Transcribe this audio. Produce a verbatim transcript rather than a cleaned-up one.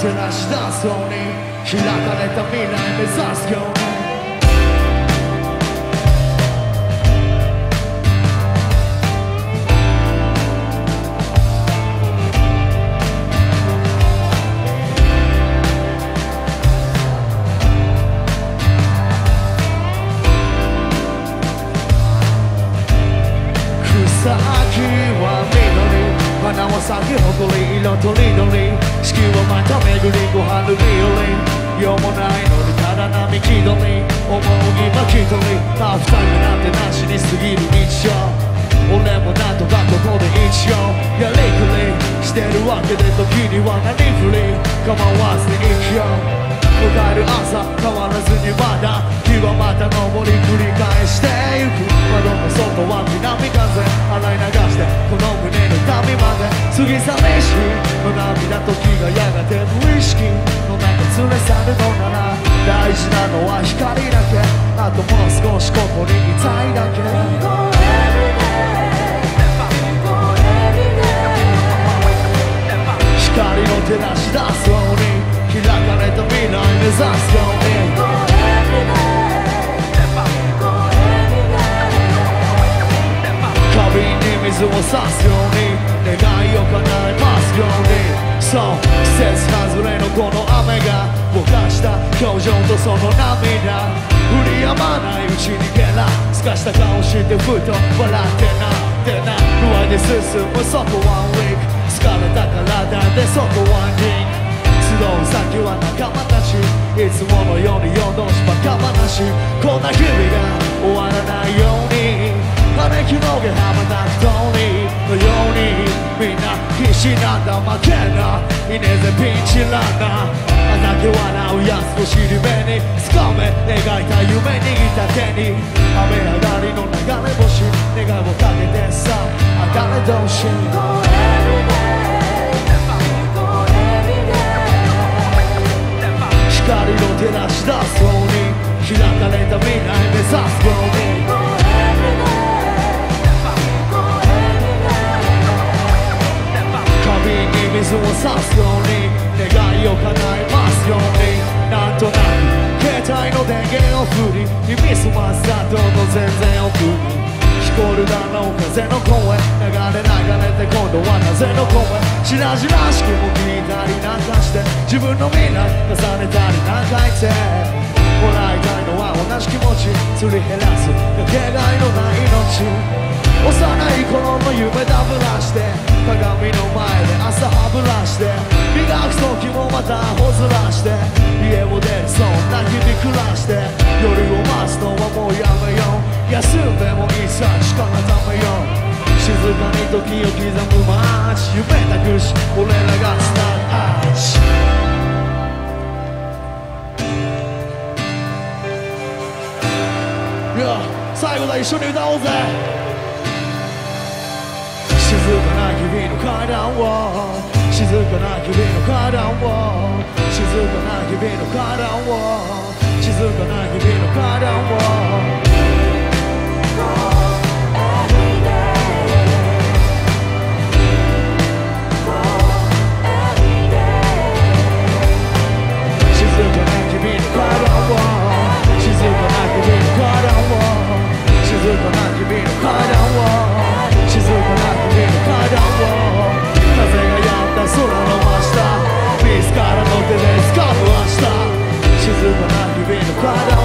照らし出すように開かれた未来目指すように草木は緑、花は咲き誇り、色とりどり、四季はまた巡り、小春日和、世もないのにただ並木取り、思う今一人、タフタイムなんてなしに過ぎる日常、俺もなんとかここで一応やりくりしてるわけで、時にはなりふり構わずに生きよう。迎える朝変わらずにまだ日はまた昇り繰り返してゆく。窓の外は南風洗い流してこの胸の旅まで過ぎ去りしの涙、時がやがて無意識の中連れ去るのなら大事なのは光だけ、あともう少しここにいたいだけ。光を照らし出すように開かれた未来目指すように花瓶に水を差すように願いを叶えますように。そう季節外れのこの雨がぼかした表情とその涙、降り止まないうちにゲラすかした顔してふと笑ってなってな不安に進むそこワンウィーク疲れた体でそこワンリング先は仲間たち、いつものように夜通しバカ話、こんな日々が終わらないように羽根広げ羽ばたく鳥のようにみんな必死なんだ、負けないねぜピンチランナーあざけ笑うやつを尻目に掴め描いた夢握った手に雨上がりの流れ星願いをかけてさあかれ同士光を照らし出すように開かれた未来目指すように花瓶に水を差すように願いを叶えますように。なんとなく携帯の電源を振り耳すませたとの全然奥に聞こえるだろう風の声流れ流れて今度はなぜの声しらじらしくも聞いたりなんかして自分の未来重ねたり何回ってもらいたいのは同じ気持ちすり減らすかけがえのない命幼い頃の夢だぶらして鏡の前で朝歯ブラシで磨く時もまたほずらして家を出るそんな日々暮らして夜を待つのはもうやめよう休んでもいいさしかなためよう静かに時を刻む街夢なくし俺らがスタートアッチ最後だ一緒に歌おうぜ静かな君の階段を静かな君の階段を静かな君の階段を静かな君の階段をBut